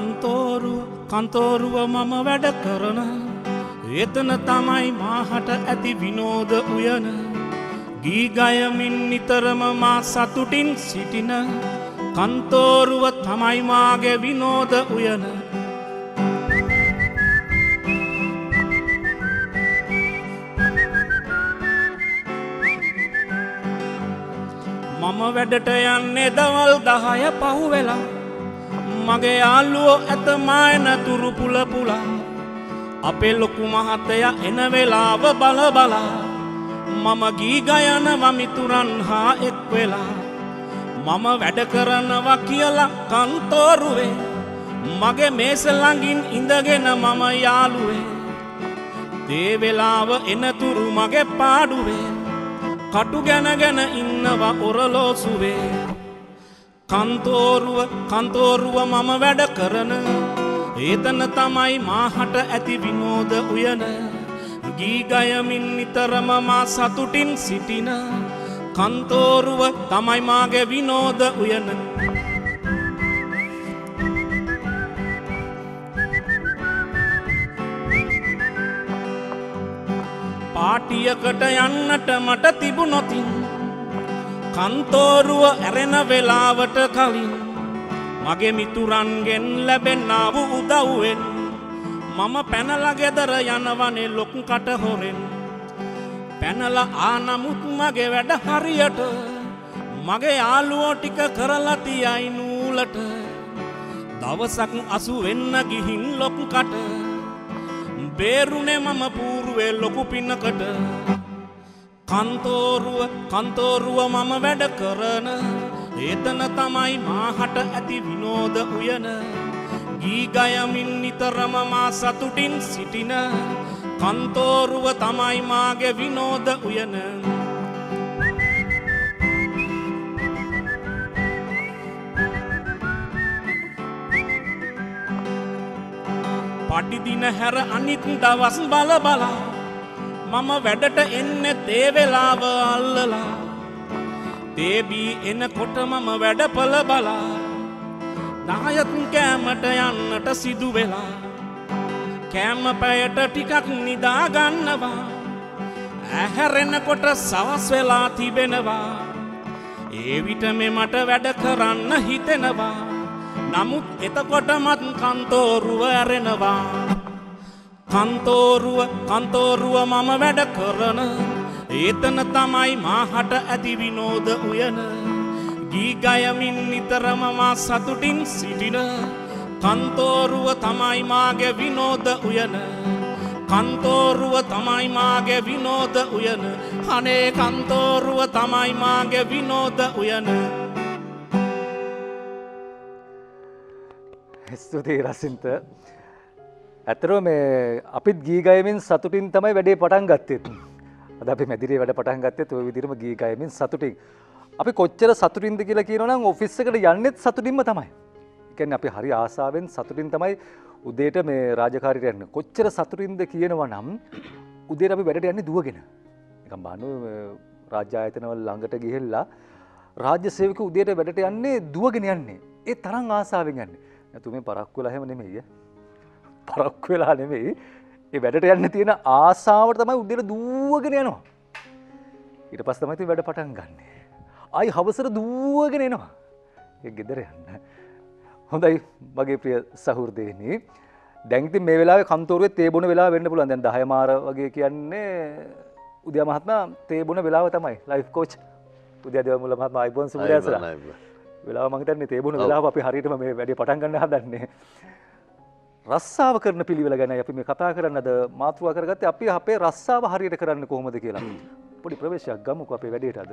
කන්තෝරුව මම වැඩ කරන එතන තමයි මාහට ඇති විනෝද උයන. ගී ගයමින් නිතරම මා සතුටින් සිටින කන්තෝරුව තමයි මාගේ විනෝද උයන. මම වැඩට යන්නේ දවල් 10 පහු වෙලා. මගේ යාළුවෝ ඇත මායන තුරු පුල පුලා. අපේ ලොකු මහත්තයා එන වෙලාව බල බලා. මම ගී ගයනවා මිතුරන් හා එක් වෙලා. මම වැඩ කරනවා කියලා කන්තෝරුවේ. මගේ මේස ළඟින් ඉඳගෙන මම යාළුවේ. තේ වෙලාව එන තුරු මගේ පාඩුවේ. කටු ගැනගෙන ඉන්නවා ඔරලෝසුවේ. කන්තෝරුව මම වැඩ කරන එතන තමයි මාහට ඇති විනෝද උයන. ගී ගයමින් නිතරම මා සතුටින් සිටින කන්තෝරුව තමයි මාගේ විනෝද උයන. පාටියකට යන්නට මට තිබුණොතින් කන්තෝරුව ඇරෙන වෙලාවට කලින් මගේ මිතුරන්ගෙන් ලැබෙන්නා වූ උදව්වෙන් මම පැනලා ගෙදර යනවනේ ලොක්කට හොරෙන්. පැනලා ආනමුත් මගේ වැඩ හරියට මගේ යාළුවෝ ටික කරලා තියයි නූලට. දවසක් 80 වෙන්න ගිහින් ලොක්කට බේරුනේ මම පූර්වේ ලොකු පින්නකට. කන්තෝරුව මම වැඩ කරන එතන තමයි මාහට ඇති විනෝද උයන. ගී ගයමින් නිතරම මා සතුටින් සිටින කන්තෝරුව තමයි මාගේ විනෝද උයන. පටිදින හැර අනිත් දවස් බල බලා මම වැඩට එන්නේ තේ වෙලාව අල්ලලා. තේබී එනකොට මම වැඩ පල බලා. 10න් කෑමට යන්නට සිදු වෙලා. කෑම පැයට ටිකක් නිදා ගන්නවා. ඇහැරෙනකොට සවස් වෙලා තිබෙනවා. ඒ විට මට වැඩ කරන්න හිතෙනවා. නමුත් එතකොටමත් කන්තෝරුව ඇරෙනවා. කන්තෝරුව මම වැඩ කරන එතන තමයි මාහට ඇති විනෝද උයන. ගී ගයමින් නිතරම මා සතුටින් සිටින කන්තෝරුව තමයි මාගේ විනෝද උයන. කන්තෝරුව තමයි මාගේ විනෝද උයන. අනේ කන්තෝරුව තමයි මාගේ විනෝද උයන. ස්තුතියි රසින්ත. ඇතරෝ මේ අපිත් ගීගයමින් සතුටින් තමයි වැඩේ පටන් ගත්තෙත්. අද අපි මැදිරේ වැඩ පටන් ගත්තෙත් ඔය විදිහටම ගීගයමින් සතුටින්. අපි කොච්චර සතුටින්ද කියලා කියනවනම් ඔෆිස් එකට යන්නෙත් සතුටින්ම තමයි. ඒ කියන්නේ අපි හරි ආසාවෙන් සතුටින් තමයි උදේට මේ රාජකාරියට යන්නේ. කොච්චර සතුටින්ද කියනවනම් උදේට අපි වැඩට යන්නේ දුවගෙන. නිකන් බලන්න රාජ්‍ය ආයතනවල ළඟට ගිහිල්ලා රාජ්‍ය සේවකයෝ උදේට වැඩට යන්නේ දුවගෙන යන්නේ. ඒ තරම් ආසාවෙන් යන්නේ. නැතු මේ පරක්කු වෙලා හැම නෙමෙයි. පරක්කු වෙලා නෙමෙයි. ඒ වැඩට යන්න තියෙන ආසාවට තමයි උදේට දුවගෙන යනවා. ඊට පස්සේ තමයි වැඩ පටන් ගන්න. ආයි හවසට දුවගෙන එනවා. ඒක ගෙදර යන්න. හොඳයි මගේ ප්‍රිය සහෘදේනි. දැන් ඉතින් මේ වෙලාවේ කන්තෝරුවේ තේ බොන වෙලාව වෙන්න පුළුවන්. දැන් 10 මාර වගේ කියන්නේ උදයා මහත්මයා තේ බොන වෙලාව තමයි. ලයිෆ් කෝච් උදයා දේවමුල මහත්මයා අයිබෝන් සුබදෑසලා. වෙලාව මම හිතන්නේ තේ බොන වෙලාව අපි හරියටම මේ වැඩේ පටන් ගන්න හදන්නේ. රස්සාව කරන පිළිවෙල ගැන අපි මේ කතා කරන්න අද මාතෘකා කරගත්තේ. අපි අපේ රස්සාව හරියට කරන්න කොහොමද කියලා පොඩි ප්‍රවේශයක් ගමුකෝ අපේ වැඩේට. අද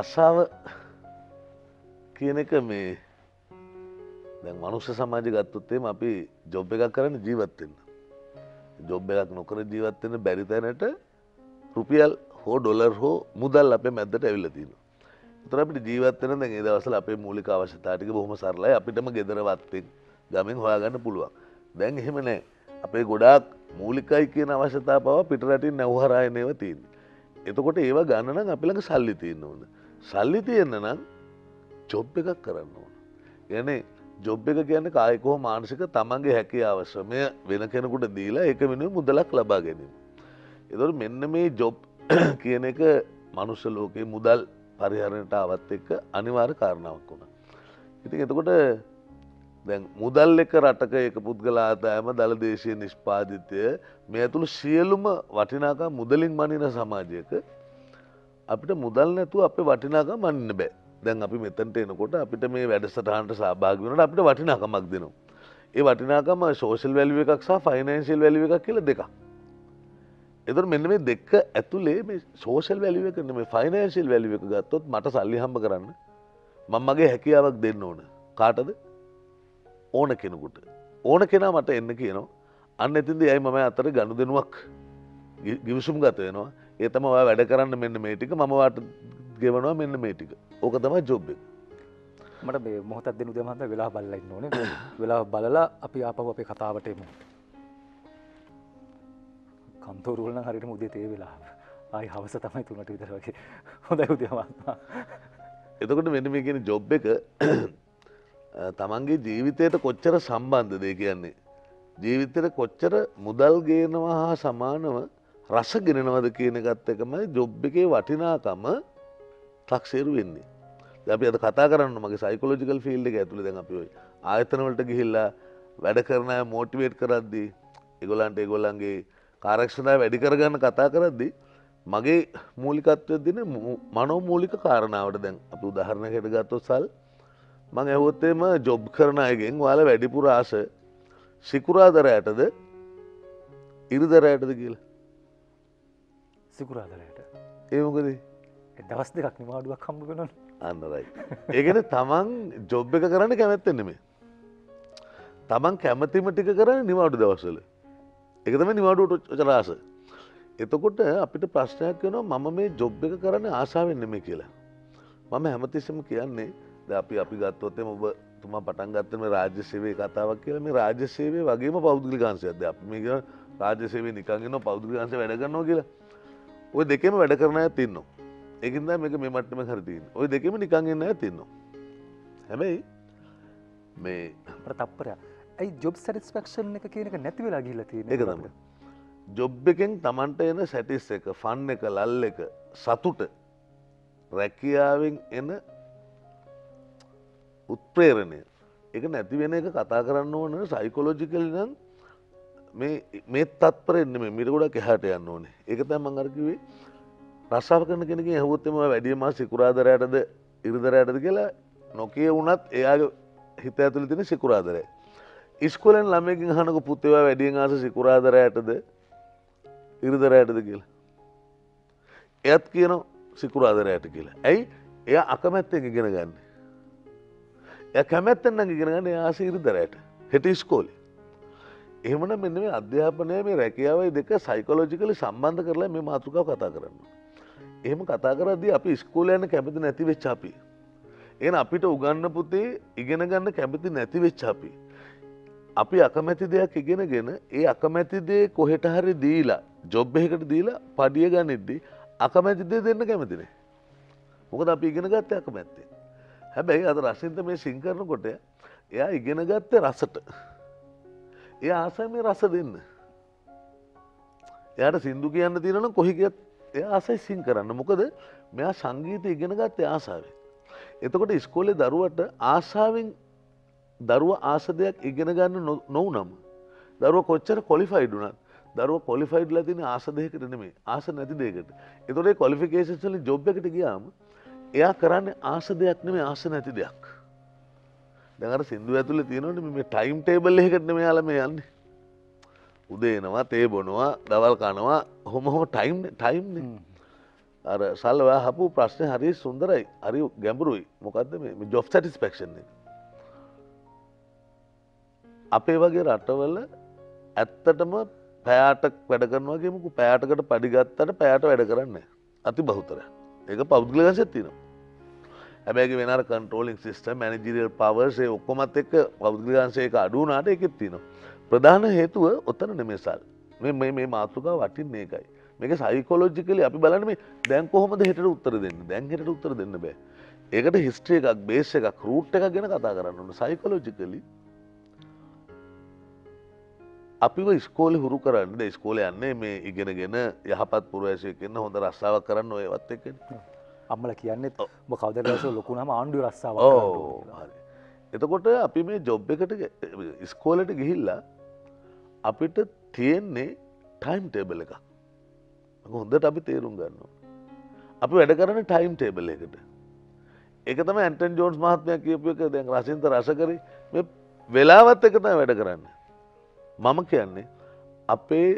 රස්සාව කියන එක මේ දැන් මනුෂ්‍ය සමාජය ගත්තොත් එම අපි ජොබ් එකක් කරන්න ජීවත් වෙන්න. ජොබ් එකක් නොකර ජීවත් වෙන්න බැරි තැනට රුපියල් හෝ ඩොලර් හෝ මුදල් අපේ මැද්දට ඇවිල්ලා තියෙනවා. තොර අපිට ජීවත් වෙන දැන් ඒ දවස්වල අපේ මූලික අවශ්‍යතා ටික බොහොම සරලයි. අපිටම ගෙදර වත්තෙන් ගමෙන් හොයාගන්න පුළුවන්. දැන් එහෙම නැහැ. අපේ ගොඩාක් මූලිකයි කියන අවශ්‍යතා පවා පිටරටින් නැවහරා එන ඒවා තියෙනවා. එතකොට ඒව ගන්න නම් අපි ළඟ සල්ලි තියෙන්න ඕන. සල්ලි තියෙන්න නම් ජොබ් එකක් කරන්න ඕන. කියන්නේ ජොබ් එක කියන්නේ කායික හෝ මානසික තමන්ගේ හැකියාව ශ්‍රමය වෙන කෙනෙකුට දීලා ඒක වෙනුවෙන් මුදලක් ලබා ගැනීම. ඒතකොට මෙන්න මේ ජොබ් කියන එක මනුෂ්‍ය ලෝකයේ මුදල් පරිහරණයට ආවත් එක්ක අනිවාර්ය කාරණාවක් වුණා. ඉතින් එතකොට දැන් මුදල් එක රටක එක පුද්ගල ආදායම දල දේශීය නිෂ්පාදිතය මේ ඇතුළු සියලුම වටිනාකම් මුදලින් මනින සමාජයක අපිට මුදල් නැතුව අපේ වටිනාකම් මනින්න බෑ. දැන් අපි මෙතනට එනකොට අපිට මේ වැඩසටහනට සහභාගී වෙනකොට අපිට වටිනාකමක් දෙනවා. ඒ වටිනාකම සෝෂල් වැලියු එකක් සහ ෆයිනෑන්ෂියල් වැලියු එකක් කියලා දෙකක්. ඒතර මෙන්න මේ දෙක ඇතුලේ මේ සෝෂල් වැලියු එක නෙමෙයි ෆයිනෑන්ෂියල් වැලියු එක ගත්තොත් මට සල්ලි හම්බ කරන්න මම මගේ හැකියාවක් දෙන්න ඕන. කාටද? ඕන කෙනෙකුට. ඕන කෙනා මට එන්න කියනවා. අන්න එතෙන්දී අය මම අතර ගනුදෙනුවක් ගිවිසුම් ගත වෙනවා. ඒ තමයි ඔයා වැඩ කරන්න මෙන්න මේ ටික මම වාට ගෙවනවා මෙන්න මේ ටික. ඕක තමයි ජොබ් එක. මට මේ මොහොතක් දෙනු දෙමහත වෙලාව බලලා ඉන්න ඕනේ. වෙලාව බලලා අපි ආපහු අපේ කතාවට එමු. කන්තෝරුවල නම් හරියටම උදේ තේ වෙලාව. ආයි හවස තමයි 3ට විතර වගේ. හොඳයි උදේ මහත්මයා. එතකොට මෙන්න මේ කියන ජොබ් එක තමන්ගේ ජීවිතයට කොච්චර සම්බන්ධද කියන්නේ. ජීවිතයට කොච්චර මුදල් ගේනවා හා සමානව රස ගෙනනවද කියන එකත් එකමයි ජොබ් එකේ වටිනාකම තක්සේරු වෙන්නේ. අපි අද කතා කරන්න මගේ සයිකොලොජිකල් ෆීල්ඩ් එක ඇතුලේ දැන් අපි ওই ආයතන වලට ගිහිල්ලා වැඩ කරන අය මොටිවේට් කරද්දී ඒගොල්ලන්ට ඒගොල්ලන්ගේ කාර්යක්ෂමතාව වැඩි කරගන්න කතා කරද්දී මගේ මූලිකත්වයේ දින මනෝමූලික කාරණාවට දැන් අපි උදාහරණයකට ගත්තොත් සල් මම ඇහුවොත් එම ජොබ් කරන අයගෙන් ඔයාලා වැඩිපුර ආස සිකුරාදරයටද ඉරිදරයටද කියලා. සිකුරාදරයට. ඒ මොකද? දවස් දෙකක් නිවාඩුවක් හම්බ වෙනවනේ. අන්නරයි. ඒ කියන්නේ තමන් ජොබ් එක කරන්න කැමැත්තෙන් නෙමෙයි. තමන් කැමැතිම ටික කරන්නේ නිවාඩු දවස්වල. ඒක තමයි නිවාඩුවට ඔච්චර ආස. එතකොට අපිට ප්‍රශ්නයක් වෙනවා මම මේ ජොබ් එක කරන්නේ ආසාවෙන් නෙමෙයි කියලා. මම හැමතිස්සෙම කියන්නේ දැන් අපි ගත්තොත් එම ඔබතුමා පටන් ගත්තේ මේ රාජ්‍ය සේවයේ කතාවක් කියලා. මේ රාජ්‍ය සේවයේ වගේම පෞද්ගලික අංශයක්. දැන් අපි මේ කියන රාජ්‍ය සේවයේ නිකන් ඉන්නවා පෞද්ගලික අංශය වැඩ කරනවා කියලා. ඔය දෙකේම වැඩ කරන අයත් ඉන්නවා. ඒකින්ද මේක මේ මට්ටම හරිදී. ඔය දෙකෙම නිකන් එන්න නැති ඉන්නවා. හැබැයි මේ ප්‍රතප්පරය. ඒ ජොබ් සැටිස්ෆැක්ෂන් එක කියන එක නැති වෙලා ගිහිල්ලා තියෙනවා. ඒක තමයි. ජොබ් එකෙන් Tamanට එන සැටිස් එක, ෆන් එක, ලල් එක, සතුට රැකියාවෙන් එන උත්ප්‍රේරණය. ඒක නැති වෙන එක කතා කරන්න ඕන සයිකොලොජිකලි නම් මේ තත්පරෙන් නෙමෙයි මිට ගොඩක් එහාට යන්න ඕනේ. ඒක තමයි මම අර කිව්වේ. රස්සාව කරන කෙනෙක් ඇහුවොත්ම වැඩිම සිකුරාදරයටද ඉරිදරයටද කියලා නොකිය වුණත් එයාගේ හිත ඇතුළේ තියෙන සිකුරාදරය. ඉස්කෝලෙන් ළමයිගෙන් අහනකො පුතේවා වැඩියෙන් ආස සිකුරාදරයටද ඉරිදරයටද කියලා. එයාත් කියනවා සිකුරාදරයට කියලා. ඇයි? එයා අකමැත්තෙන් ඉගෙන ගන්න. එයා කැමැත්තෙන් නම් ඉගෙන ගන්න එයා ආස ඉරිදරයට. හෙට ඉස්කෝලේ. එහෙමනම් මෙන්න මේ අධ්‍යාපනය මේ රැකියාවයි දෙක සයිකොලොජිකලි සම්බන්ධ කරලා මේ මාතෘකාව කතා කරනවා. එහෙම කතා කරද්දී අපි ඉස්කෝලේ යන කැමති නැති වෙච්ච අපි. එහෙනම් අපිට උගන්න පුතේ ඉගෙන ගන්න කැමති නැති වෙච්ච අපි. අපි අකමැති දෙයක් ඉගෙනගෙන ඒ අකමැති දේ කොහෙට හරි දීලා ජොබ් එකකට දීලා පඩිය ගන්නෙද්දී අකමැති දේ දෙන්න කැමති නෑ. මොකද අපි ඉගෙන ගත්තේ අකමැත්තෙන්. හැබැයි අද රසින්ත මේ සිං කරනකොට එයා ඉගෙන ගත්තේ රසට. එයා ආසයි මේ රස දෙන්න. එයාට සින්දු කියන්න තියෙනවනම් කොහි ගියත් එයා ආසයි සිං කරන්න. මොකද මෙයා සංගීතය ඉගෙන ගත්තේ ආසාවෙන්. එතකොට ඉස්කෝලේ දරුවට ආසාවෙන් දරුවා ආස දෙයක් ඉගෙන ගන්න නොවුනම දරුවා කොච්චර ක්වොලිෆයිඩ් වුණත් දරුවා ක්වොලිෆයිඩ්ලා තියෙන්නේ ආස දෙයකට නෙමෙයි ආස නැති දෙයකට. එතකොට ඒ ක්වොලිෆිකේෂන්ස් වලින් ජොබ් එකට ගියාම එයා කරන්නේ ආස දෙයක් නෙමෙයි ආස නැති දෙයක්. දැන් අර සින්දු ඇතුලේ තියෙනවනේ මේ ටයිම් ටේබල් එකකට නෙමෙයි යාලා මේ යන්නේ. උදේ එනවා තේ බොනවා දවල් කනවා කොහොමම ටයිම් නේ. අර සල්වා හපු ප්‍රශ්නේ හරි සුන්දරයි හරි ගැඹුරුයි. මොකද්ද මේ ජොබ් සැටිස්ෆැක්ෂන් එක? අපේ වගේ රටවල ඇත්තටම පැයට වැඩ කරනවා කියමුකෝ. පැයටකට පඩි ගත්තට පැයට වැඩ කරන්නේ නැහැ. අති බහුතරයක්. ඒක පෞද්ගලික අංශයක් තියෙනවා. හැබැයි ඒක වෙන අර කන්ට්‍රෝලින් සිස්ටම් මැනේජරියල් පවර්ස් ඒ ඔක්කොමත් එක්ක පෞද්ගලික අංශයක අඩු වුණාට ඒකෙත් තියෙනවා. ප්‍රධාන හේතුව ඔතන නෙමෙයි සල්. මේ මාතෘකාව වටින්නේ ඒකයි. මේක සයිකොලොජිකලි අපි බලන්න මේ දැන් කොහොමද හෙටට උත්තර දෙන්නේ දැන් හෙටට උත්තර දෙන්න බෑ ඒකට හිස්ටරි එකක් බේස් එකක් රූට් එකක් ගැන කතා කරන්න ඕන සයිකොලොජිකලි අපිව ඉස්කෝලේ හුරු කරන්නේ දැන් ඉස්කෝලේ යන්නේ මේ ඉගෙනගෙන යහපත් පුරවැසියෙක් වෙන්න හොඳ රස්සාවක් කරන්න ඔය වත් එක්කනේ අම්මලා කියන්නේ ඔබ කවුද රස්සාව ලොකුනම ආණ්ඩුවේ රස්සාවක් කරනවා හරි එතකොට අපි මේ ජොබ් එකට ඉස්කෝලට ගිහිල්ලා අපිට තියෙන්නේ ටයිම් ටේබල් එකක් හොඳට අපි තේරුම් ගන්නවා අපි වැඩ කරන ටයිම් ටේබල් එකට ඒක තමයි ඇන්ටන් ජෝන්ස් මහත්මයා කියපු එක දැන් රසින්ත රසකරි මේ වෙලාවත් එක තමයි වැඩ කරන්නේ මම කියන්නේ අපේ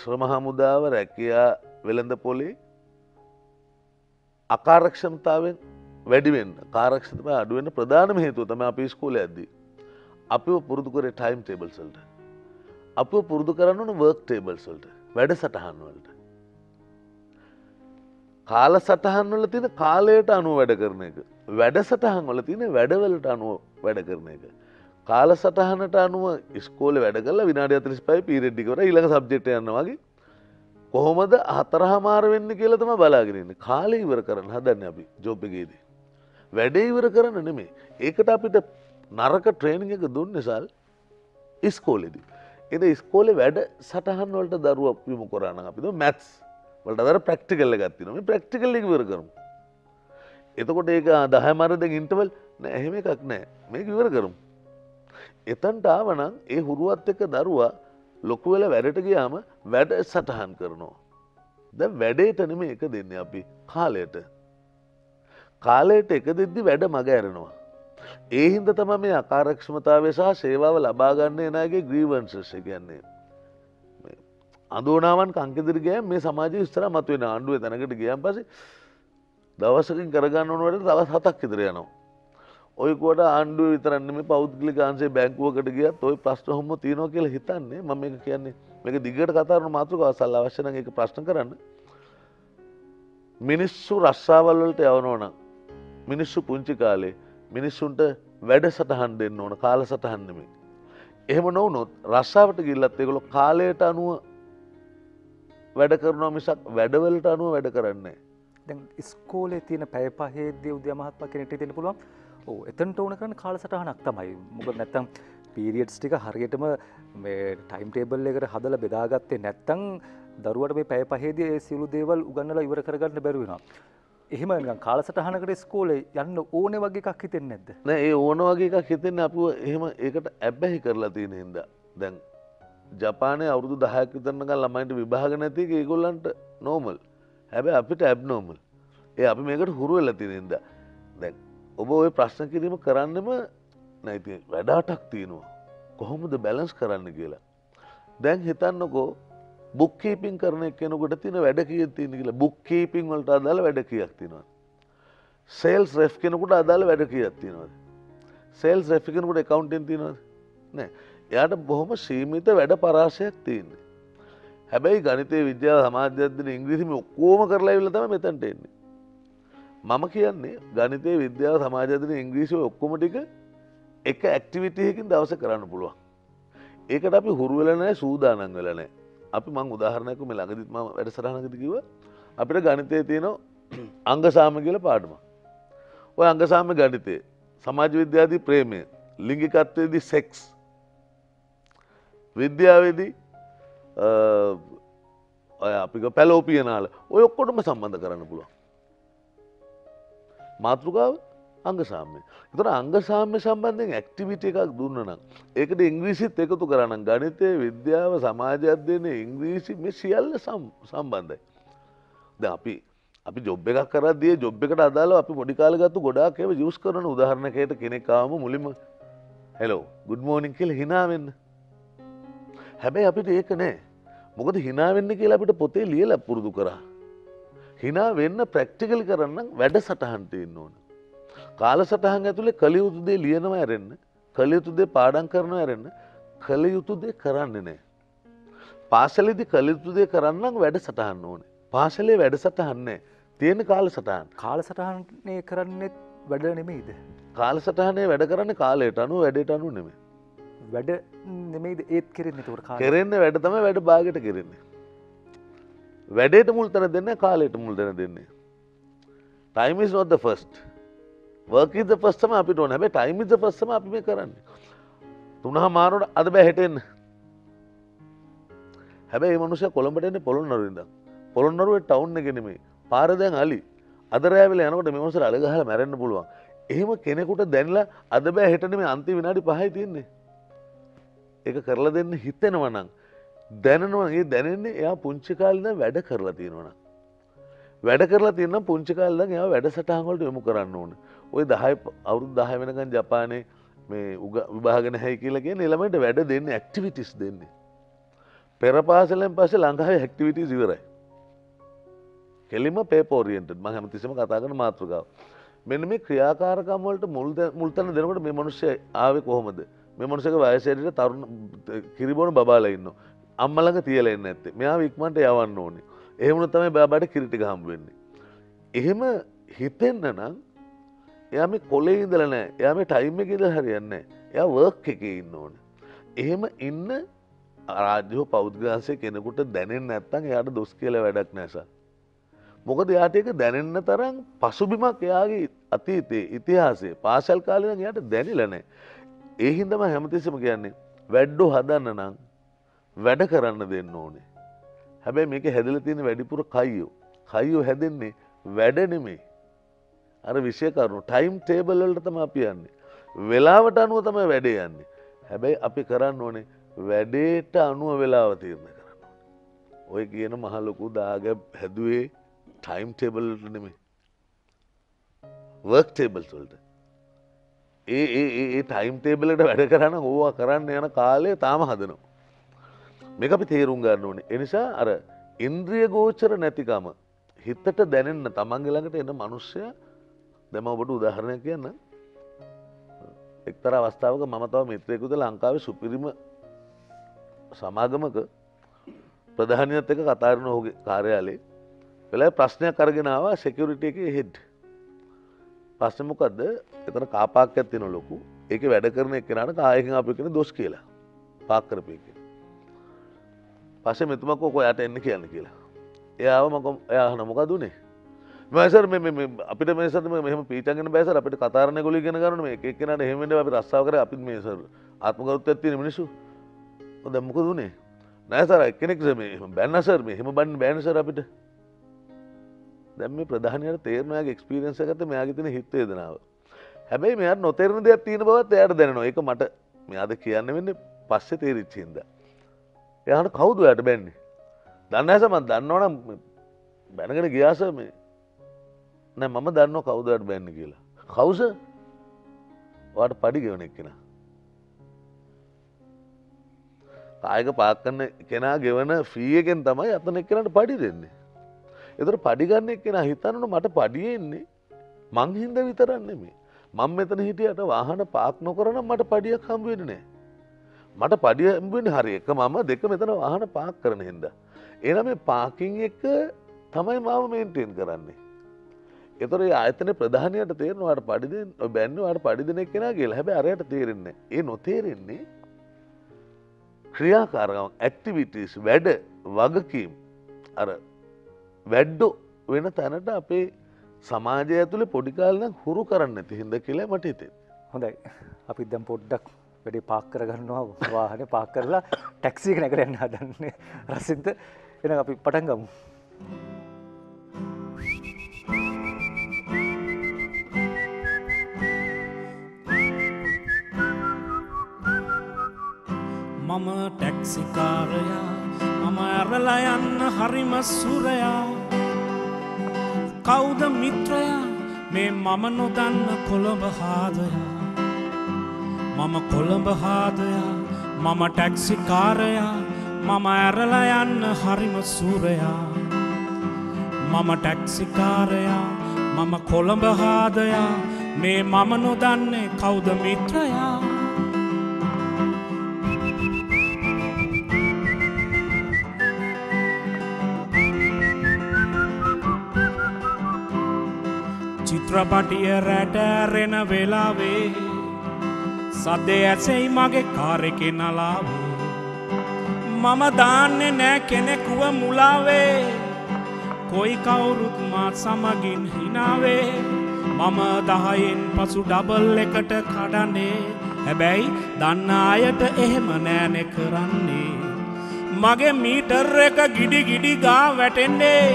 ශ්‍රම හමුදාව රැකියා වෙළඳපොලේ අකාර්යක්ෂමතාවෙන් වැඩිවෙන්න කාරක්ෂතම අඩුවෙන් ප්‍රධානම හේතුව තමයි අපි ඉස්කෝලේ යද්දී අපිව පුරුදු කරේ ටයිම් ටේබල්ස් වලට අපිව පුරුදු කරන්න ඕන වර්ක් ටේබල්ස් වලට වැඩසටහන් වලට කාලසටහන් වල තියෙන කාලයට අනුව වැඩ කරන එක වැඩසටහන් වල තියෙන වැඩවලට අනුව වැඩ කරන එක කාලසටහනට අනුව ඉස්කෝලේ වැඩ කරලා විනාඩි 45 පීරියඩ් එක වර ඊළඟ සබ්ජෙක්ට් යනවා වගේ කොහොමද 4:00 වෙන්නේ කියලා තමයි බලාගෙන ඉන්නේ කාලේ ඉවර කරන්න හදන්නේ අපි ජොබ් එකේදී වැඩේ ඉවර කරන්න නෙමේ ඒකට අපිට නරක ට්‍රේනින් එක දුන්නේ සල් ඉස්කෝලේදී ඒද ඉස්කෝලේ වැඩ සටහන් වලට දරුවා යොමු කරා නම් අපි දු මැත්ස් වලට අදාළ ප්‍රැක්ටිකල් එකක් තියෙනවා මේ ප්‍රැක්ටිකල් එක ඉවර කරමු එතකොට ඒක 10 මාර දෙක ඉන්ටර්වල් නෑ එහෙම එකක් නෑ මේක ඉවර කරමු එතනට ආවනම් ඒ හුරුවත් එක්ක දරුවා ලොකු වෙලා වැඩට ගියාම වැඩ සටහන් කරනවා දැන් වැඩේට නෙමේ එක දෙන්නේ අපි කාලයට කාලයට එක දෙද්දි වැඩ මග ඇරෙනවා. ඒ හින්දා තමයි මේ අකාර්යක්ෂමතාවය සහ සේවාව ලබා ගන්න එනාගේ ග්‍රීවන්සස් කියන්නේ. මේ අඳෝනාවන් කංකෙදිරි ගියම මේ සමාජයේ ඉස්සරහ මතුවෙන ආණ්ඩුවේ තැනකට ගියන් පස්සේ දවසකින් කරගන්න ඕන වැඩ දවස් 7ක් ඉදිරිය යනවා. ඔය කොට ආණ්ඩුවේ විතරක් නෙමෙයි පෞද්ගලික අංශයේ බැංකුවකට ගියත් ওই ප්‍රශ්න හැමෝ තියෙනවා කියලා හිතන්නේ. මම මේක කියන්නේ මේක දිගට කතා කරන මාතෘකාව සල් අවශ්‍ය නම් ඒක ප්‍රශ්න කරන්න. මිනිස්සු රස්සාවල් වලට යවනවා නම් මිනිස්සු පුංචි කාලේ මිනිස්සුන්ට වැඩ සටහන් දෙන්න ඕන කාල සටහන් නෙමෙයි. එහෙම නොවුනොත් රස්සාවට ගිහිල්ලත් ඒගොල්ලෝ කාලයට අනුව වැඩ කරනවා මිසක් වැඩවලට අනුව වැඩ කරන්නේ නැහැ. දැන් ඉස්කෝලේ තියෙන පැය පහේදී උදේ මහත්මයා කෙනෙක්ට දෙන්න පුළුවන්. ඔව් එතනට ඕන කරන කාල සටහනක් තමයි. මොකද නැත්තම් පීරියඩ්ස් ටික හරියටම මේ ටයිම් ටේබල් එකට හදලා බෙදාගත්තේ නැත්තම් දරුවට මේ පැය පහේදී ඒ සියලු දේවල් උගන්වලා ඉවර කරගන්න බැරි වෙනවා. එහෙම නිකන් කාලසටහනකට ඉස්කෝලේ යන්න ඕනේ වගේ එකක් හිතෙන්නේ නැද්ද? නෑ ඒ ඕන වගේ එකක් හිතෙන්නේ අපිව එහෙම ඒකට ඇබ්බැහි කරලා තියෙන හින්දා. දැන් ජපානයේ අවුරුදු 10ක් විතර නිකන් ළමයින්ට විභාග නැති එක ඒගොල්ලන්ට normal. හැබැයි අපිට abnormal. ඒ අපි මේකට හුරු වෙලා තියෙන හින්දා. දැන් ඔබ ওই ප්‍රශ්න කිරීම කරන්නෙම නෑ ඉතින් වැඩ 8ක් තියෙනවා. කොහොමද බැලන්ස් කරන්න කියලා. දැන් හිතන්නකෝ බුක් කීපින් කරන කෙනෙකුට තියෙන වැඩ කීයක් තියෙන කියලා බුක් කීපින් වලට අදාළ වැඩ කීයක් තියෙනවද සේල්ස් රෙෆ් කෙනෙකුට අදාළ වැඩ කීයක් තියෙනවද සේල්ස් රෙෆ් කෙනෙකුට ඇකවුන්ටින් තියෙනවද නෑ එයාට බොහොම සීමිත වැඩ පරාසයක් තියෙන්නේ හැබැයි ගණිතය විද්‍යාව සමාජ අධ්‍යයන ඉංග්‍රීසි මේ ඔක්කොම කරලා ඉවිල්ලා තමයි මෙතනට එන්නේ මම කියන්නේ ගණිතය විද්‍යාව සමාජ අධ්‍යයන ඉංග්‍රීසි ඔය ඔක්කොම ටික එක ඇක්ටිවිටි එකකින් දවසක් කරන්න පුළුවන් ඒකට අපි හුරු වෙලා නැහැ සූදානම් වෙලා නැහැ අපි මං උදාහරණයක් මේ ළඟදිත් මම වැඩසටහනකදී කිව්වා අපිට ගණිතයේ තියෙන අංග සාම කියලා පාඩමක්. ওই අංග සාම ගණිතයේ සමාජ විද්‍යාවේදී ප්‍රේමය, ලිංගිකත්වයේදී සෙක්ස්, විද්‍යාවේදී අය අපි ගෝ පැලෝපියනාල ඔය ඔක්කොටම සම්බන්ධ කරන්න පුළුවන්. මාතෘකාව අංග සාමය. ඒතර අංග සාමය සම්බන්ධයෙන් ඇක්ටිවිටි එකක් දුන්නා නම් ඒකට ඉංග්‍රීසිත් එකතු කරා නම් ගණිතය, විද්‍යාව, සමාජ අධ්‍යයන, ඉංග්‍රීසි මේ සියල්ල සම්බන්ධයි. දැන් අපි ජොබ් එකක් කරද්දී ජොබ් එකට අදාළව අපි පොඩි කාලේ ගත්ත ගොඩාක් ඒවා යූස් කරන උදාහරණයකට කෙනෙක් ආවම මුලින්ම hello good morning කියලා hina වෙන්න. හැබැයි අපිට ඒක නෑ. මොකද hina වෙන්න කියලා අපිට පොතේ ලියලා පුරුදු කරා. hina වෙන්න ප්‍රැක්ටිකල් කරන්න වැඩසටහන් තියෙන්න ඕන. කාලසටහන් ඇතුලේ කලියුතු දේ ලියනවා ඇරෙන්න කලියුතු දේ පාඩම් කරනවා ඇරෙන්න කලියුතු දේ කරන්නේ නැහැ. පාසලේදී කලියුතු දේ කරන්න නම් වැඩසටහන් ඕනේ. පාසලේ වැඩසටහන් නැහැ. තියෙන කාලසටහන්. කාලසටහනේ කරන්නේ වැඩ නෙමෙයිද? කාලසටහනේ වැඩ කරන්නේ කාලයට අනුව වැඩේට අනුව නෙමෙයි. වැඩ නෙමෙයිද ඒත් කරන්නේ ඒක කාලේ. කරන්නේ වැඩ තමයි වැඩ භාගයට කරන්නේ. වැඩේට මුල් තැන දෙන්නේ කාලයට මුල් තැන දෙන්නේ. time is not the first. work is the first තමයි අපිට ඕන. හැබැයි time is the first තමයි අපි මේ කරන්නේ. 3:00 මාරුවට අද බෑ හෙට එන්න. හැබැයි මේ මිනිස්සු කොළඹට එන්නේ පොළොන්නරුව ඉඳන්. පොළොන්නරුවේ ටවුන් එක නෙමෙයි. පාර දැන් අලි. අද රෑ වෙලා යනකොට මේ මිනිස්සු අල ගහලා මැරෙන්න පුළුවන්. එහෙම කෙනෙකුට දැනලා අද බෑ හෙට නෙමෙයි අන්තිම විනාඩි 5යි තියෙන්නේ. ඒක කරලා දෙන්න හිතෙනවා නම් දැනනවා. ඒ දැනෙන්නේ එයා පුංචි කාලේ ඉඳන් වැඩ කරලා තියෙනවා නම්. වැඩ කරලා තියෙනවා පුංචි කාලේ ඉඳන් එයා වැඩසටහන් වලට යොමු කරන්න ඕනේ. ওই 10 අවුරුදු 10 වෙනකන් ජපානයේ මේ විභාග නැහැයි කියලා කියන්නේ ළමයින්ට වැඩ දෙන්නේ, ඇක්ටිවිටිස් දෙන්නේ. පෙරපාසලෙන් පස්සේ ලංකාවේ ඇක්ටිවිටිස් ඉවරයි. කෙලිම paper oriented. මම හැමතිස්සෙම කතා කරන මාතෘකාව. මෙන්න මේ ක්‍රියාකාරකම් වලට මුල් තැන දෙනකොට මේ මිනිස්සු ආවේ කොහොමද? මේ මිනිස්සුගේ වයසේදී තරුණ කිරිබොන බබාලා ඉන්නවා. අම්මලඟ තියලා ඉන්නේ නැත්තේ. මෙයා ඉක්මනට යවන්න ඕනේ. එහෙම වුණොත් තමයි බබාට කිරිටි ගහ හම්බ වෙන්නේ. එහෙම හිතෙන්න නම් එයා මේ කොලේ ඉඳලා නැහැ. එයා මේ ටයිම් එකේ ඉඳලා හරියන්නේ නැහැ. එයා වර්ක් එකේ ඉන්න ඕනේ. එහෙම ඉන්න රාජ්‍යෝ පෞද්ගලිකංශයේ කෙනෙකුට දැනෙන්නේ නැත්නම් එයාට දොස් කියලා වැඩක් නැහැ සර්. මොකද එයාට ඒක දැනෙන්න තරම් පසුබිමක් එයාගේ අතීතයේ ඉතිහාසයේ පාසල් කාලේ නම් එයාට දැනෙලා නැහැ. ඒ හින්දාම හැමතිස්සෙම කියන්නේ වැඩෝ හදන්න නම් වැඩ කරන්න දෙන්න ඕනේ. හැබැයි මේක හැදලා තියෙන වැඩිපුර කයියෝ. කයියෝ හැදෙන්නේ වැඩ නෙමෙයි. අර විෂය කරුණු ටයිම් ටේබල් වලට තමයි අපි යන්නේ. වෙලාවට අනුව තමයි වැඩේ යන්නේ. හැබැයි අපි කරන්න ඕනේ වැඩේට අනුව වෙලාව තීරණය කරන්න ඕනේ. ඔය කියන මහ ලොකු දාගැබ් හැදුවේ ටයිම් ටේබල් වලට නෙමෙයි. වර්ක් ටේබල්ස් වලට. ඒ ටයිම් ටේබල් එකට වැඩ කරන ඕවා කරන්න යන කාලය තාම හදනවා. මේක අපි තේරුම් ගන්න ඕනේ. ඒ නිසා අර ඉන්ද්‍රිය ගෝචර නැතිකම හිතට දැනෙන්න තමන්ගේ ළඟට එන මිනිස්සයා දැන් මම ඔබට උදාහරණයක් කියන්නම්. එක්තරා අවස්ථාවක මම තව මිත්‍රයෙකුද ලංකාවේ සුපිරිම සමාගමක ප්‍රධානියත් එක්ක කතා කරන ඔහුගේ කාර්යාලයේ වෙලාවේ ප්‍රශ්නයක් අරගෙන ආවා security එකේ head. ප්‍රශ්නේ මොකද්ද? එතන කාපාක්කයක් තියෙන ලොකු. ඒකේ වැඩ කරන එක්කෙනාට කායකින් අපි කියන දොස් කියලා. පාක් කරපේක. පස්සේ මෙතුමා කෝ යට එන්න කියන්න කියලා. එයාව මම එයා අහන මොකද උනේ? මම සර් මේ අපිට මේ සර් මෙහෙම පීචංගෙන බෑ සර් අපිට කතාරණ ඒගොල්ලෝ ඉගෙන ගන්න මේ එක එක්කෙනාට එහෙම වෙන්නේ අපි රස්සාව කරේ අපි මේ සර් ආත්ම ගෞරවයක් තියෙන මිනිස්සු. ඔය දැන් මොකද උනේ? නෑ සර් එක්කෙනෙක් මේ බෑන සර් මේ එහෙම බන්න බෑන සර් අපිට. දැන් මේ ප්‍රධානියාට තේරෙනවා යාගේ එක්ස්පීරියන්ස් එකත් මෙයාගේ තියෙන හිත වේදනාව. හැබැයි මෙයාට නොතේරෙන දෙයක් තියෙන බවත් එයාට දැනෙනවා. ඒක මට මෙයාද කියන්න වෙන්නේ පස්සේ තේරිච්ච හින්දා. එයාට කවුද ඔයාට බැන්නේ? දන්නේ නැහැ සමන් දන්නවනම් බැනගෙන ගියාස මේ. නෑ මම දන්නවා කවුද ඔයාට බැන්නේ කියලා. කවුද? ඔයාට පඩි ගෙවන එක්කෙනා. කායක පාක් කරන කෙනා ගෙවන ෆී එකෙන් තමයි අතන එක්කෙනාට පඩි දෙන්නේ. ඒතර පඩි ගන්න එක්කෙනා හිතනවනේ මට පඩිය එන්නේ මං හින්දා විතරක් නෙමෙයි. මම මෙතන හිටියට වාහන පාක් නොකරනම් මට පඩියක් හම්බ වෙන්නේ නෑ. මට පඩිය හම්බුනේ හරි එක මම දෙක මෙතන වාහන පාක් කරන හින්දා. එහෙනම් මේ පාකින් එක තමයි මාව මේන්ටේන් කරන්නේ. ඒතර ඒ ආයතනයේ ප්‍රධානියාට තේරෙනවා වාට පඩි දෙන්න ඔය බැන්නේ වාට පඩි දෙන එක නා කියලා. හැබැයි අරයට තේරෙන්නේ නැහැ. ඒ නොතේරෙන්නේ ක්‍රියාකාරකම්, ඇක්ටිවිටීස්, වැඩ, වගකීම් අර වැඩ වෙන තැනට අපේ සමාජය ඇතුලේ පොඩි කාලේ නම් හුරු කරන්නේ නැති හින්දා කියලා මට හිතෙනවා. හොඳයි. අපි දැන් පොඩ්ඩක් වැඩේ පාක් කරගන්නවා. වාහනේ පාක් කරලා ටැක්සියක නැගලා යන්න හදන්නේ රසින්ත. එහෙනම් අපි පටන් ගමු. මම ටැක්සිකාරයා මම ඇරලා යන්න හරිම සුරයා. කවුද මිත්‍රයා මේ මම නොදන්න කොළඹ හාදයා. මම කොළඹ හාදයා මම ටැක්සිකාරයා මම ඇරලා යන්න හරිම සූරයා. මම ටැක්සිකාරයා මම කොළඹ හාදයා මේ මම නොදන්නේ කවුද මිත්‍රයා. චිත්‍රපටිය රැට ඇරෙන වෙලාවේ සද්දේ ඇසෙයි මගේ කාරෙකේ නලාව. මම දාන්නේ නෑ කෙනෙකුව මුලාවේ. කොයි කවුරුත් මාත් සමගින් හිනාවේ. මම 10න් පසු ඩබල් එකට කඩන්නේ. හැබැයි දන්න අයට එහෙම නෑනේ කරන්නේ. මගේ මීටර් එක ගිඩි ගිඩි ගා වැටෙන්නේ.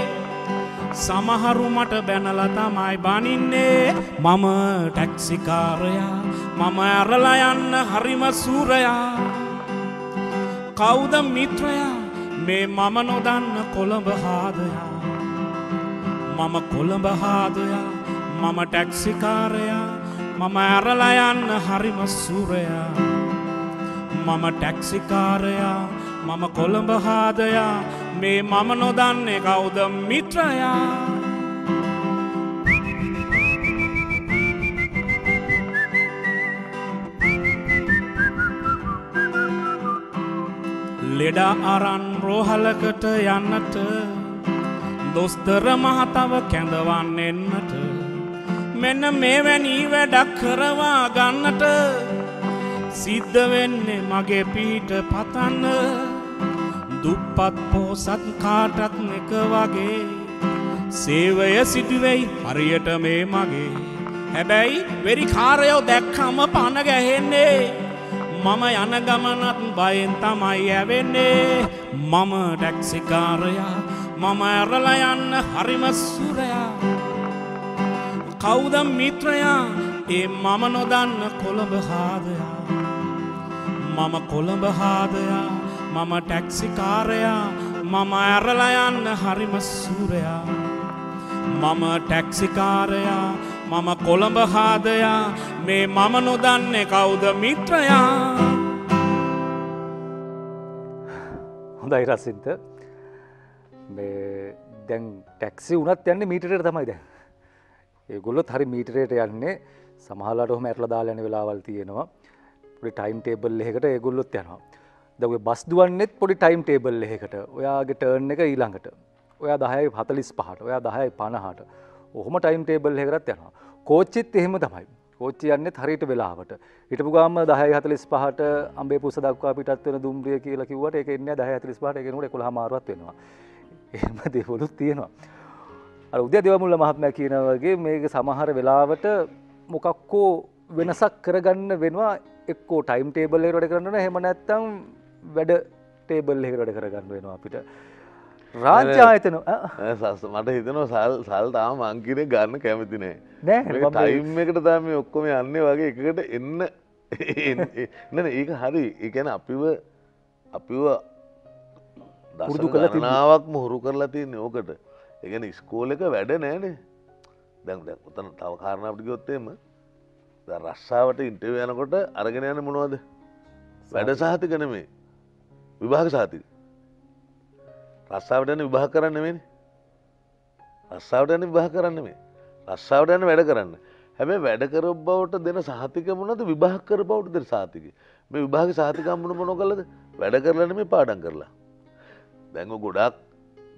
සමහරු මට බැනලා තමයි බනින්නේ. මම ටැක්සිකාරයා. මම අරලා යන්න හරිම සූරයා. කවුද මිත්‍රයා? මේ මම නොදන්න කොළඹ හාදයා. මම කොළඹ හාදයා. මම ටැක්සිකාරයා. මම ඇරලා යන්න හරිම සූරයා. මම ටැක්සිකාරයා. මම කොළඹ හාදයා. මේ මම නොදන්නේ කවුද මිත්‍රයා. ලෙඩා අරන් රෝහලකට යන්නට දොස්තර මහතාව කැඳවන් එන්නට මෙන්න මෙවැනි වැඩක් කරවා ගන්නට සිද්ධ වෙන්නේ මගේ පිට පතන්න. දුප්පත් පොසත් කාටත් එක වගේ සේවය සිදුවෙයි හරියට මේ මගේ. හැබැයි වෙරිකාරයෝ දැක්කම පණ ගැහෙන්නේ. මම යන ගමනත් බයෙන් තමයි ඇවෙන්නේ. මම ටැක්සිකාරයා. මම ඇරලා යන්න හරිම සුරයා. කවුද මිත්‍රයා? ඒ මම නොදන්න කොළඹ හාදයා. මම කොළඹ හාදයා. මම ටැක්සිකාරයා. මම ඇරලා යන්න හරිම සුරයා. මම ටැක්සිකාරයා. මම කොළඹ හාදයා. මේ මම නොදන්නේ කවුද මිත්‍රයා. හොඳයි රසින්ත. මේ දැන් ටැක්සි වුණත් යන්නේ මීටරේට තමයි දැන්. ඒගොල්ලොත් හරි මීටරේට යන්නේ. සමහරවිට ඔහොම ඇරලා දාලා යන වෙලාවල් තියෙනවා. පොඩි ටයිම් ටේබල් එකකට ඒගොල්ලොත් යනවා. දැන් ඔය බස් දුවන්නේත් පොඩි ටයිම් ටේබල් එකකට. ඔයාගේ ටර්න් එක ඊළඟට. ඔයා 10:45ට, ඔයා 10:50ට. ඔහොම ටයිම් ටේබල් එකකට යනවා. කෝච්චිත් එහෙම තමයි. කෝච්චි යන්නේ හරියට වෙලාවට. හිටපු ගාම 10:45ට අම්බේපුස්ස දක්වා පිටත් වෙන දුම්රිය කියලා කිව්වට ඒක එන්නේ 10:45ට. ඒක නුඹට 11 මාරුවක් වෙනවා. එහෙම දේවලුත් තියෙනවා. අර උදේ දේවමුල්ල මහත්මයා කියනා වගේ මේක සමහර වෙලාවට මොකක් හෝ වෙනසක් කරගන්න වෙනවා. එක්කෝ ටයිම් ටේබල් එකකට වැඩ කරන්න ඕන. එහෙම නැත්නම් වැඩ ටේබල් එකකට වැඩ කරගන්න වෙනවා අපිට. රාජ්‍ය ආයතන මට හිතනවා සල් තාම අංකිරේ ගන්න කැමති නෑ. ටයිම් එකට තමයි ඔක්කොම යන්නේ වගේ එකකට එන්න. ඒක හරි. ඒ කියන්නේ අපිව දස ගණනාවක්ම හුරු කරලා තියෙන්නේ ඕකට. ඒ කියන්නේ ස්කෝල් එක වැඩ නෑනේ. දැන් ඔතන තව කාරණාවකට ගියොත් එහෙම දැන් රස්සාවට ඉන්ටර්විව් යනකොට අරගෙන යන්නේ මොනවද? වැඩ සහතික නෙමෙයි. විභාග සහතික. රස්සාාවට යන විභාහ කරන්න මෙනි. රස්සාාවට යන විභාහ කරන්න මේ. රස්සාාවට යන වැඩ කරන්න. හැබැ වැඩකර බවට දෙන සහතික මුණද විභාහ කර බවට දෙන සාතික. මේ විභාග සාතිකම්මුණ මොනො කලද වැඩ කරලන මේ පාඩන් කරලා. දැංග ගොඩක්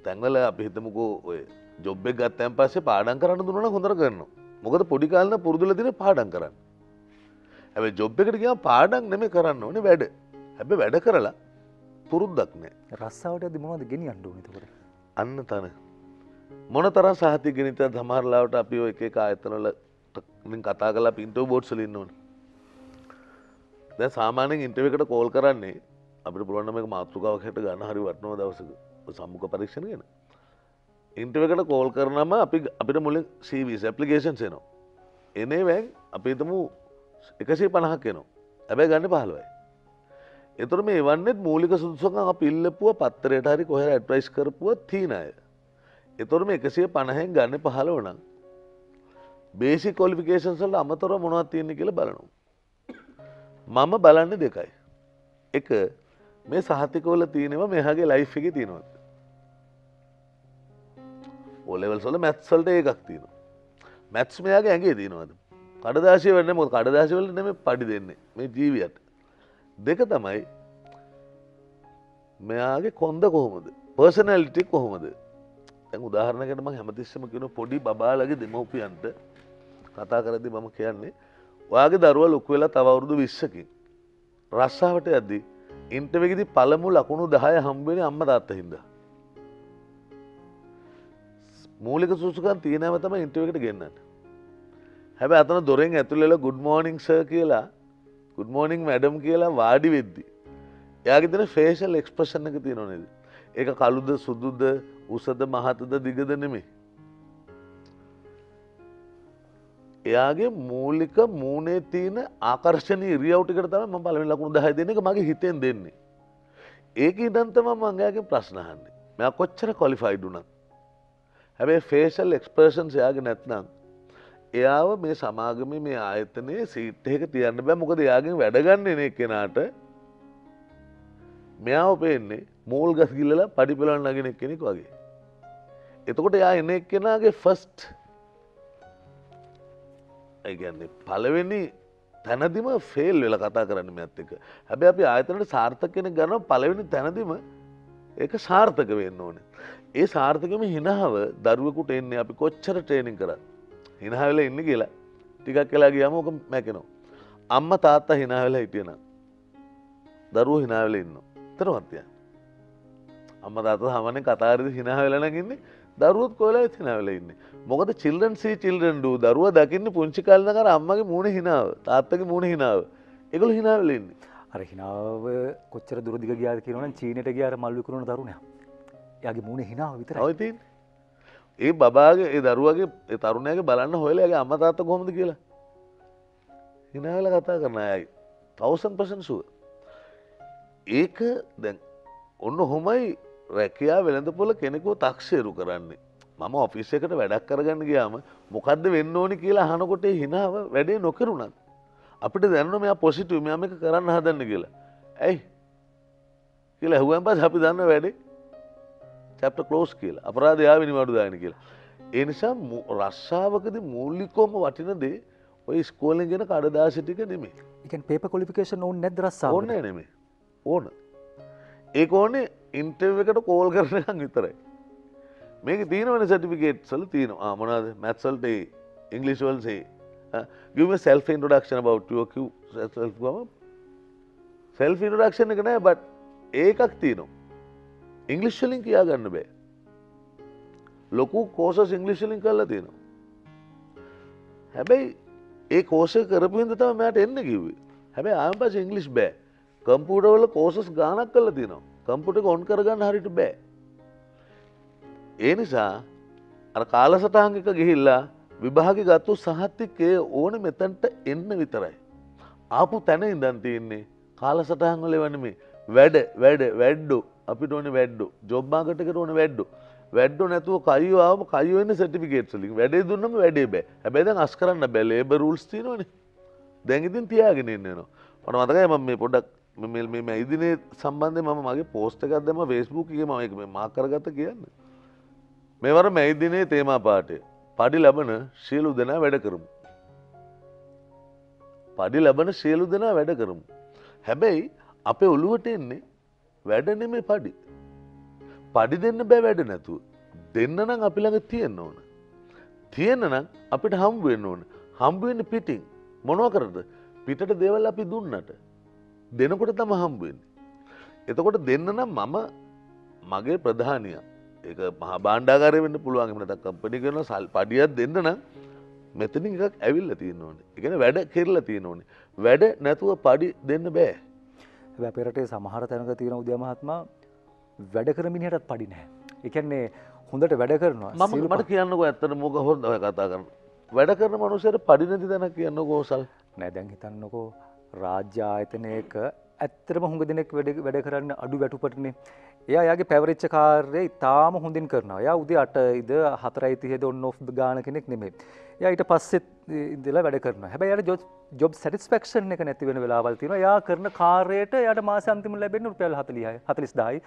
තැංගල අපිහිතමකෝ ඔය ජොබ්බෙක් ගත්තැන් පස්සේ පාඩන් කරන්න දුනන හොඳර කරන්න. මොකද පොඩිකාලන පුරදුල දින පාඩන් කරන්න. ඇ ජොබ් එකට කිය පාඩක් නෙම කරන්න ඕනේ වැඩ. හැබ වැඩ කරලා පුරුද්දක් නෑ. රස්සාාවට ඇද මොනද ගෙන අන්ඩුවනතකට අන්න තන මොන තරම් සහති ගෙනත දමරලාවට අපි එක ආයතනල කතා කලා පින්ටෝ බෝඩ්සලින් ඕන. දැ සාමානෙන් ඉන්ටවකට කෝල් කරන්නේ අපි පුළොන්නම මාතෘකාවක් හැට ගන්න හරි වටනව දවසක සම්මුක පරීක්ෂණ ගෙන ඉන්ටවකට කෝල් කරනම අපි අපිට මුල සීවිස් ඇපලිකේෂන් සේනවා. එනේ වැැන් අපි තමු 150ක් එනවා. ඇබැ ගන්න පහළුවයි. එතුර මේ වන්නෙත් මූලික සුදුසකං පිල්ලපුුව පත්තරයට හරි කොහර ඇට්‍රයිස් කරපුුව තිීනය. එතුර මේ 150න් ගන්න පහල වනන්. බේසි කොලිෆිකේෂන් සල්ට අමතොර මොනවත් තියන්නේ කියල බලනු. මම බලන්න දෙකයි. එක මේ සහතිකෝල තියනෙව මෙහගේ ලයිෆ් එක තියෙනවත්. ඔලෙවල් සොල මැත්සල්ට ඒකක් තියන. මැත්ස් මෙයාගේ ඇගේ තියනවද. කඩදාශය වන්න මො කඩදාශවල නෙම පඩි දෙන්නේ මේ ජීවියට. දෙක තමයි මෙයාගේ කොන්ද කොහොමද පර්සනැලිටි කොහොමද. තැන් උදාහරණකටම හැමතිස්සම කියන පොඩි බාලගේ දෙමවපියන්ට කතා කරදි මම කියන්නේ ඔයාගේ දරුව ලොකු වෙලා තවරුදු 20කින් රස්සාාවට ඇද්දි ඉන්ටවෙකදි පළමු ලකුණු 10 හම්බෙන අම්ම තාත්ත හින්ද. මූලික සුසුකම් තියෙනම තමයි ඉන්ටර්වියු එකට ගෙන්නන්නේ. හැබැයි අතන දොරෙන් ඇතුළේලා good morning sir කියලා good morning madam කියලා වාඩි වෙද්දි එයාගේ දෙන facial expression එක තියෙනව නේද? ඒක කළුද සුදුද උසද මහතද දිගද නෙමෙයි. එයාගේ මූලික මූණේ තියෙන ආකර්ෂණීය ඉරියව් ටිකට තමයි මම පළවෙනි ලකුණු 10 දෙන එක මගේ හිතෙන් දෙන්නේ. ඒක ඉඳන් තමයි මම එයාගෙන් ප්‍රශ්න අහන්නේ. මෙයා කොච්චර ක්වොලිෆයිඩ් වුණා. හැබැයි ෆේෂල් එක්ස්ප්‍රෙෂන්ස් එයාගේ නැත්නම් එයාව මේ සමාගමේ මේ ආයතනයේ සීට් එකක තියන්න බෑ. මොකද එයාගෙන් වැඩ ගන්න එන එක්කෙනාට මෙයාව පේන්නේ මෝල් ගස් ගිල්ලලා පඩි පෙළවන්න නගින කෙනෙක් වගේ. එතකොට එයා එන එක්කෙනාගේ ෆස්ට් ඒ කියන්නේ පළවෙනි තැනදිම ෆේල් වෙලා කතා කරන්න මෙයාත් එක්ක. හැබැයි අපි ආයතනට සාර්ථක කෙනෙක් ගන්නවා පළවෙනි තැනදිම ඒක සාර්ථක වෙන්න ඕනේ. ඒ සාර්ථකම හිනාව දරුවෙකුට එන්නේ අපි කොච්චර ට්‍රේනින් කරත්. හිනා වෙලා ඉන්නේ කියලා ටිකක් වෙලා ගියාම ඕක මැකෙනවා. අම්මා තාත්තා හිනා වෙලා හිටියනම් දරුවෝ හිනා වෙලා ඉන්නවා. තරවත්ය. අම්මා තාත්තා සාමාන්‍යයෙන් කතා කරද්දී හිනා වෙලා නැගින්නේ දරුවොත් කොහෙලාද හිනා වෙලා ඉන්නේ. මොකද children see children do දරුවා දකින්නේ පුංචි කාලේ ඉඳන් අර අම්මගේ මූණේ හිනාව තාත්තගේ මූණේ හිනාව. ඒගොල්ලෝ හිනා වෙලා ඉන්නේ. අර හිනාව කොච්චර දුර දිග ගියාද කියනවනම් චීනෙට ගියාර මල් විකුණන තරුණයා. එයාගේ මූණේ හිනාව විතරයි. ඔය තියෙන්නේ. ඒ බබාගේ ඒ දරුවාගේ ඒ තරුණයාගේ බලන්න හොයලා එයාගේ අම්මා තාත්තා කොහොමද කියලා. හිනා වෙලා කතා කරන අයයි 1000% sure. ඒක දැන් ඔන්න හොමයි රැකියා වෙළඳපොළ කෙනෙකු තක්සේරු කරන්නේ. මම ඔෆිස් එකට වැඩක් කරගන්න ගියාම මොකද්ද වෙන්න ඕනි කියලා අහනකොට හිනාව වැඩේ නොකරුණත් අපිට දැනෙනවා මෙයා පොසිටිව් මෙයා මේක කරන්න හදන්නේ කියලා. ඇයි කියලා හුවෙන් පස්සේ අපි දන්නවා වැඩේ chapter close කියලා. අපරාධය ආවෙනි වඩු දාගෙන කියලා. ඒ නිසා රස්සාවකදී මූලිකවම වටින දේ ඔය ස්කෝලෙන් ගෙන කඩදාසි ටික නෙමෙයි. ඒ කියන්නේ paper qualification ඕනේ නැද්ද රස්සාව? ඕනේ නෙමෙයි. ඕන ඒක ඕනේ ඉන්ටර්වයු එකට කෝල් කරනකම් විතරයි. මේක තියෙනවනේ සර්ටිෆිකේට්ස් වල තියෙනවා. මොනවාද? maths වලට A, english වලට A. give me self introduction about you. self introduction එක නෑ but ඒකක් තියෙනවා. english වලින් කියා ගන්න බෑ. ලොකු courses english වලින් කරලා තියෙනවා. හැබැයි ඒ course එක කරපු හින්දා තමයි මට එන්න කිව්වේ. හැබැයි ආයෙත් පස්සේ english බෑ. කම්පියුටර්වල කෝසස් ගානක් කරලා තියෙනවා. කම්පියුටර් එක ඔන් කරගන්න හරියට බෑ. ඒ නිසා අර කාලසටහන් එක ගිහිල්ලා විභාගෙ ගත්තු සහතිකයේ ඕනේ මෙතනට එන්න විතරයි. ආපු තැන ඉඳන් තියෙන්නේ කාලසටහන් වල එවන්නේ මේ වැඩෝ අපිට ඕනේ වැඩෝ ජොබ් මාකට් එකට ඕනේ වැඩෝ. වැඩෝ නැතුව කයියෝ ආවම කයියෝ වෙන්නේ සර්ටිෆිකේට්ස් වලින්. වැඩේ දුන්නම වැඩේ බෑ. හැබැයි දැන් අස් කරන්න බෑ. ලේබර් රූල්ස් තියෙනවනේ. දැන් ඉතින් තියාගෙන ඉන්න වෙනවා. මට මතකයි මම මේ පොඩ්ඩක් මේ ඉදිනේ සම්බන්ධය මම මගේ පෝස්ට් එකක් දැම්ම Facebook එකේ මම ඒක මේ මාක් කරගත්ත කියන්න. මේවර මේ ඉදිනේ තේමා පාඩය. පඩි ලැබන සියලු දෙනා වැඩ කරමු. පඩි ලැබන සියලු දෙනා වැඩ කරමු. හැබැයි අපේ ඔළුවට එන්නේ වැඩ නෙමෙයි පඩි. පඩි දෙන්න බෑ වැඩ නැතුව. දෙන්න නම් අපි ළඟ තියෙන්න ඕන. තියෙන්න නම් අපිට හම්බ වෙන්න ඕන. හම්බ වෙන්නේ පිටින්. මොනවා කරද? පිටට දේවල් අපි දුන්නට දෙනකොට තම හම්බුවෙන්නේ. එතකොට දෙන්න නම් මම මගේ ප්‍රධානියා ඒක මහා භාණ්ඩාගාරය වෙන්න පුළුවන්. එහෙම නැත්නම් කම්පැනි කරන සල් පඩියක් දෙන්න නම් මෙතනින් එකක් ඇවිල්ලා තියෙන්න ඕනේ. ඒ කියන්නේ වැඩ කෙරලා තියෙන්න ඕනේ. වැඩ නැතුව පඩි දෙන්න බෑ. හැබැයි අපේ රටේ සමහර තැනක තියෙන උද්‍යම මහත්මයා වැඩ කරමිනියටත් පඩි නැහැ. ඒ කියන්නේ හොඳට වැඩ කරනවා. මම කියන්නකෝ ඇත්තට මොකක් හොර කතා කරන. වැඩ කරන මිනිහට පඩි නැති තැනක් කියන්නකෝ සල්. නෑ දැන් හිතන්නකෝ රාජ්‍ය ආයතනයක ඇත්තටම හුඟ දෙනෙක් වැඩ කරන්න අඩු වැටුපටනේ. එයා යාගේ පැවරිච්ච කාර්යය ඉතාම හොඳින් කරනවා. එයා උදේ 8යිද 4:30ද ඔන් ඔෆ් ගාන කෙනෙක් නෙමෙයි. එයා ඊට පස්සෙත් ඉඳලා වැඩ කරනවා. හැබැයි එයාට ජොබ් සැටිස්ෆැක්ෂන් එක නැති වෙන වෙලාවල් තියෙනවා. එයා කරන කාර්යයට එයාට මාසෙ අන්තිමට ලැබෙන්නේ රුපියල් 40යි 40000යි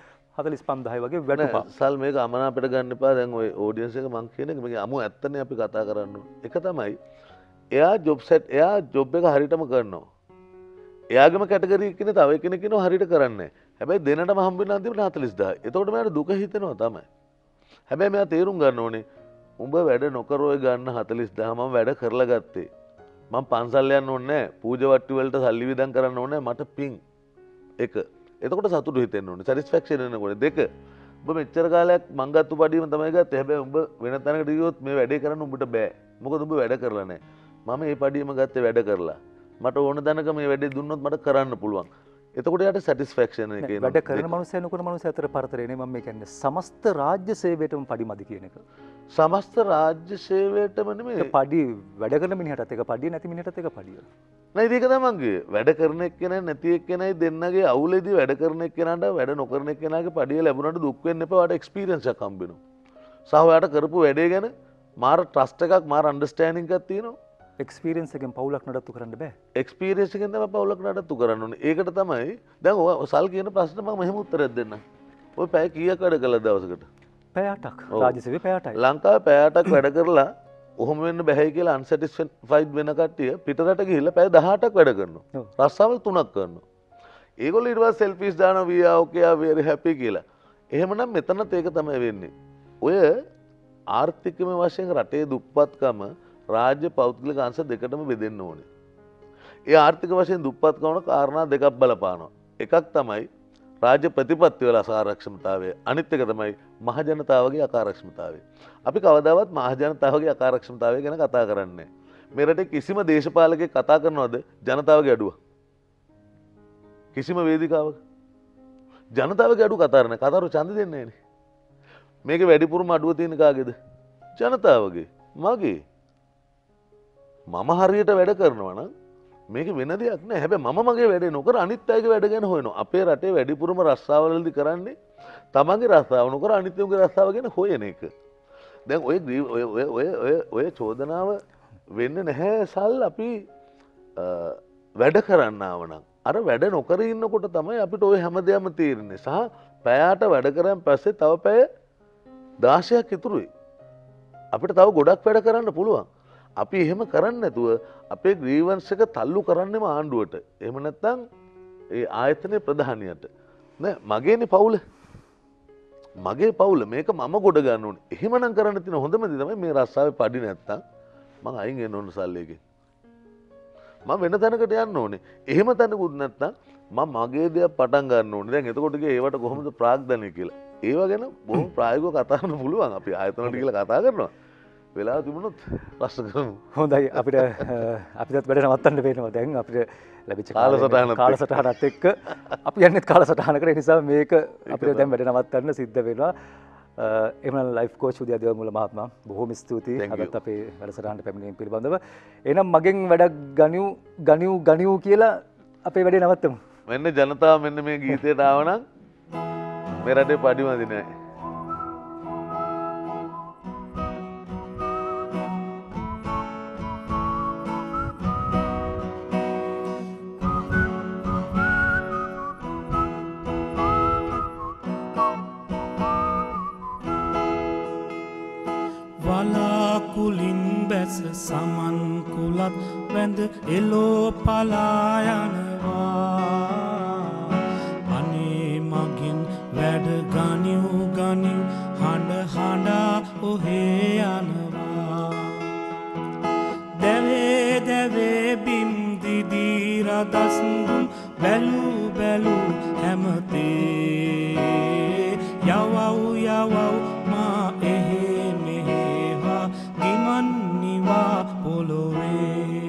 45000යි වගේ වැටුපක්. සල් මේක අමනාපයට ගන්න එපා. දැන් ওই ඔඩියන්ස් එක මං කියන එක මේක අමු ඇත්තනේ අපි කතා කරන්නේ. එක තමයි එයා එයා ජොබ් එක හරියටම කරනවා. එයාගම කැටගරි කෙනෙක් තව කෙනෙක් කෙනා හරියට කරන්නේ. හැබැයි දෙන්නටම හම්බ වෙන අන්තිමට 40000. එතකොට මට දුක හිතෙනවා තමයි. හැබැයි මම තේරුම් ගන්න ඕනේ උඹ වැඩ නොකරෝයි ගන්න 40000 මම වැඩ කරලා ගත්තේ. මම පන්සල් යන්න ඕනේ නැහැ. පූජවට්ටු වලට සල්ලි විදන් කරන්න ඕනේ නැහැ. මට පිං එක. එතකොට සතුටු හිතෙන්න ඕනේ. සැටිස්ෆැක්ෂන් එන්න ඕනේ. දෙක ඔබ මෙච්චර කාලයක් මං ගත්ත පඩියම තමයි ගත්තේ. හැබැයි ඔබ වෙන තැනකට ගියොත් මේ වැඩේ කරන්න ඔබට බෑ. මොකද ඔබ වැඩ කරලා නැහැ. මම මේ පඩියම ගත්තේ වැඩ කරලා. මට ඕන දැනක මේ වැඩේ දුන්නොත් මට කරන්න පුළුවන්. එතකොට යට සැටිස්ෆැක්ෂන් එක එනවා. වැඩ කරන මනුස්සය නොකරන මනුස්සය අතර පරතරේ නේ මම කියන්නේ. සමස්ත රාජ්‍ය සේවයටම පඩිමදි කියන එක. සමස්ත රාජ්‍ය සේවයටම නෙමෙයි. පඩි වැඩ කරන මිනිහටත් එක පඩිය නැති මිනිහටත් එක පඩිය. නේද ඒක තමන්ගේ වැඩ කරන එක්කෙනයි නැති එක්කෙනයි දෙන්නගේ අවුලේදී වැඩ කරන එක්කෙනාට වැඩ නොකරන එක්කෙනාගේ පඩිය ලැබුණාට දුක් වෙන්න එපා. ඔයාට එක්ස්පීරියන්ස් එකක් හම්බ වෙනවා. සහ ඔයාට කරපු වැඩේ ගැන මාර ට්‍රස්ට් එකක් මාර අන්ඩර්ස්ටෑන්ඩින් එකක් තියෙනවා. එක්ස්පීරියන්ස් එකෙන් පවුලක් නඩත්තු කරන්න බෑ. එක්ස්පීරියන්ස් එකෙන් තමයි පවුලක් නඩත්තු කරන්න ඕනේ. ඒකට තමයි දැන් ඔය සල් කියන ප්‍රශ්න මම මෙහෙම උත්තරයක් දෙන්නම්. ඔය පැය කීයක් වැඩ කළා දවසකට? පැය 8ක්. රාජ්‍ය සේවයේ පැය 8යි. ලංකාවේ පැය 8ක් වැඩ කරලා ඔහොම වෙන්න බැහැයි කියලා අන්සැටිස්ෆයිඩ් වෙන කට්ටිය පිටරට ගිහිල්ලා පැය 18ක් වැඩ කරනවා. රස්සාවල් 3ක් කරනවා. ඒගොල්ලෝ ඊට පස්සේ සෙල්ෆිස් දානවා we are okay we are happy කියලා. එහෙමනම් මෙතනත් ඒක තමයි වෙන්නේ. ඔය ආර්ථිකමය වශයෙන් රටේ දුප්පත්කම රාජ්‍ය පෞද්ගලික අංශ දෙකටම බෙදෙන්න ඕනේ. ඒ ආර්ථික වශයෙන් දුප්පත් කරන කාරණා දෙකක් බලපානවා. එකක් තමයි රාජ්‍ය ප්‍රතිපත්තිවල අකාර්යක්ෂමතාවය. අනිත් එක තමයි මහජනතාවගේ අකාර්යක්ෂමතාවය. අපි කවදාවත් මහජනතාවගේ අකාර්යක්ෂමතාවය ගැන කතා කරන්නේ නැහැ. මේ රටේ කිසිම දේශපාලකයෙක් කතා කරනවද ජනතාවගේ අඩුව? කිසිම වේදිකාවක ජනතාවගේ අඩුව කතා කරන්නේ. කතාරු ඡන්ද දෙන්නේ නැහැනේ. මේක වැඩිපුරම අඩුව තියෙන කාගේද? ජනතාවගේ. මගේ මම හරියට වැඩ කරනවා නම් මේක වෙන දෙයක් නෑ. හැබැයි මම මගේ වැඩේ නොකර අනිත් අයගේ වැඩ ගැන හොයනවා. අපේ රටේ වැඩිපුරම රස්සාවවලදී කරන්නේ තමන්ගේ රස්සාව නොකර අනිත් අයගේ රස්සාව ගැන හොයන එක. දැන් ඔය චෝදනාව වෙන්නේ නැහැ සල්. අපි වැඩ කරන්න ආව නම් අර වැඩ නොකර ඉන්නකොට තමයි අපිට ওই හැමදේම තීරණේ. සහ පැයට වැඩ කරන් පස්සේ තව පැය 16ක් ඉතුරුයි. අපිට තව ගොඩක් වැඩ කරන්න පුළුවන්. අපි එහෙම කරන්න නැතුව අපේ ග්‍රීවන්ස් එක තල්ලු කරන්නෙම ආණ්ඩුවට. එහෙම නැත්නම් ඒ ආයතනයේ ප්‍රධානියට. නෑ මගේනේ පවුල. මගේ පවුල මේක මම ගොඩ ගන්න ඕනේ. එහෙමනම් කරන්න තියෙන හොඳම දේ තමයි මේ රස්සාවේ පඩි නැත්තම් මම අයින් වෙන්න ඕන සල්ලියකින්. මම වෙන තැනකට යන්න ඕනේ. එහෙම තැනකුත් නැත්තම් මම මගේ දේ පටන් ගන්න ඕනේ. දැන් එතකොට ගියේ ඒවට කොහොමද ප්‍රාග්ධනය කියලා. ඒව ගැන බොහොම ප්‍රායෝගිකව කතා කරන්න පුළුවන්. අපි ආයතනවලට කියලා කතා කරනවා. වෙලා තිබුණොත් ප්‍රශ්න කරමු. හොඳයි අපිටත් වැඩ නවත්තන්න වෙනවා. දැන් අපිට ලැබිච්ච කාලසටහනත් එක්ක අපි යන්නේ කාලසටහනකට. ඒ නිසා මේක අපිට දැන් වැඩ නවත්තන්න සිද්ධ වෙනවා. එහෙනම් ලයිෆ් කෝච් උදේ දේවමුල මහත්මයා බොහොම ස්තුතියි අදත් අපේ වැඩසටහනට පැමිණීම පිළිබඳව. එහෙනම් මගෙන් වැඩක් ගනිව් කියලා අපේ වැඩේ නවත්තමු. මෙන්න ජනතාව මෙන්න මේ ගීතයට ආව නම් මේ රටේ පඩිමදි නැහැ. සමන් කුලත් වැඳ එලෝ පලා යනවා. අනේ මගෙන් වැඩ ගනිව් හඬ ඔහේ යනවා. දැවේ බිම් දිදී රදස් දුම් බැලූ හැමතේ යවව් මා එහේ මෙහේවා ගිමන්නිවා පොළොවේ.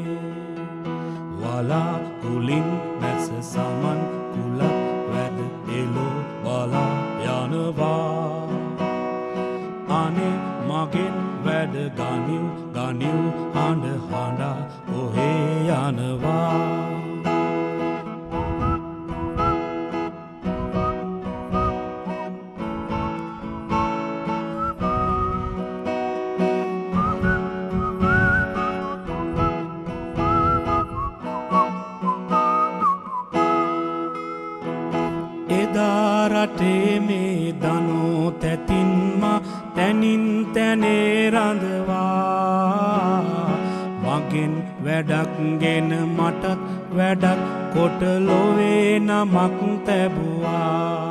වලා කුලින් මැස සමන් කුලක් වැද එලෝ බලා යනවා. අනේ මගෙන් වැඩ ගනිව් හඬ ඔහේ යනවා. රටේ මේ දනෝ තැතින්මා තැනේ රඳවා. මගෙන් වැඩක් ගෙන මටත් වැඩක් කොට ලොවේ නමක් තැබුවා.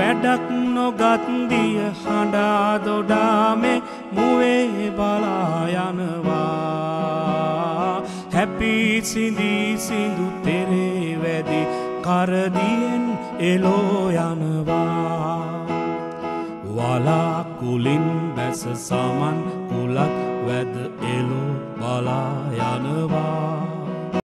වැඩක් නොගත් දිය හඬා දොඩා මේ මුවේ බලා යනවා. හැපි සිඳි සිඳු තෙරේ වැදී karadiyen elo yanawa wala kulin bas saman kulak wed elo bala yanawa